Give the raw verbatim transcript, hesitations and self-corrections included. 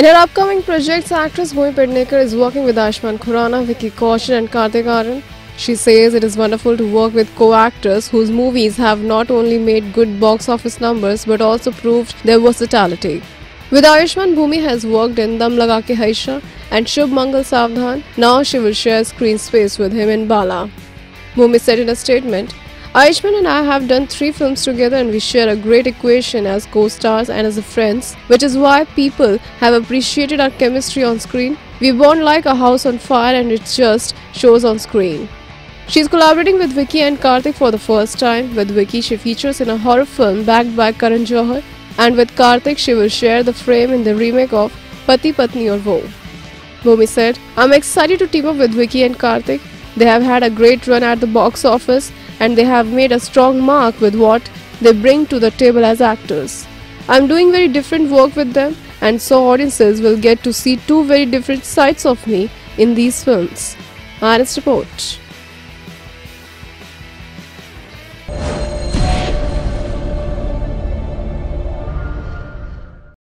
In her upcoming projects, actress Bhumi Pednekar is working with Ayushmann Khurrana, Vicky Kaushal and Kartik Aaryan. She says it is wonderful to work with co-actors whose movies have not only made good box office numbers but also proved their versatility. With Ayushmann, Bhumi has worked in Dam Laga Ke Haisha and Shubh Mangal Saavdhan. Now she will share screen space with him in Bala. Bhumi said in a statement, "Ayushmann and I have done three films together and we share a great equation as co-stars and as friends, which is why people have appreciated our chemistry on screen. We bond like a house on fire and it just shows on screen." She is collaborating with Vicky and Kartik for the first time. With Vicky, she features in a horror film backed by Karan Johar, and with Kartik, she will share the frame in the remake of Pati Patni Aur Woh. Bhumi said, "I'm excited to team up with Vicky and Kartik. They have had a great run at the box office and they have made a strong mark with what they bring to the table as actors. I'm doing very different work with them and so audiences will get to see two very different sides of me in these films." Honest report.